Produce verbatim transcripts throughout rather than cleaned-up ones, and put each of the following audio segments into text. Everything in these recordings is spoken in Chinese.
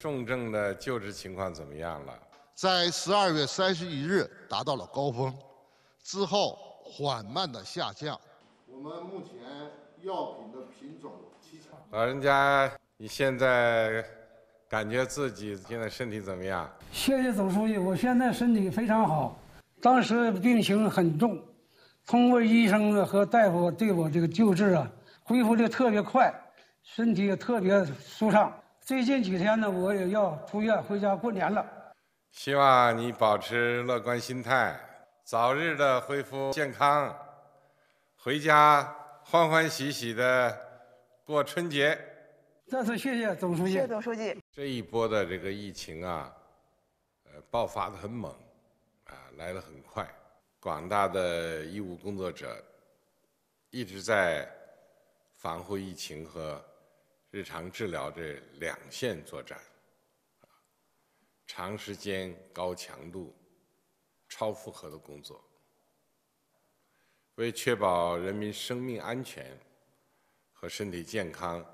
重症的救治情况怎么样了？在十二月三十一日达到了高峰，之后缓慢的下降。我们目前药品的品种七成。老人家，你现在感觉自己现在身体怎么样？谢谢总书记，我现在身体非常好。当时病情很重，通过医生的和大夫对我这个救治啊，恢复的特别快，身体也特别舒畅。 最近几天呢，我也要出院回家过年了。希望你保持乐观心态，早日的恢复健康，回家欢欢喜喜的过春节。再次谢谢总书记。谢谢总书记。这一波的这个疫情啊，呃，爆发的很猛，啊，来得很快。广大的医务工作者一直在防护疫情和 日常治疗这两线作战，长时间、高强度、超负荷的工作，为确保人民生命安全和身体健康，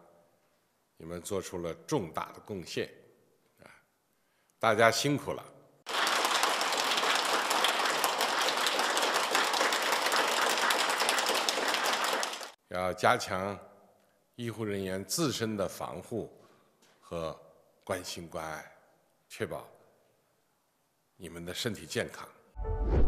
你们做出了重大的贡献，啊，大家辛苦了。 要加强 医护人员自身的防护和关心关爱，确保你们的身体健康。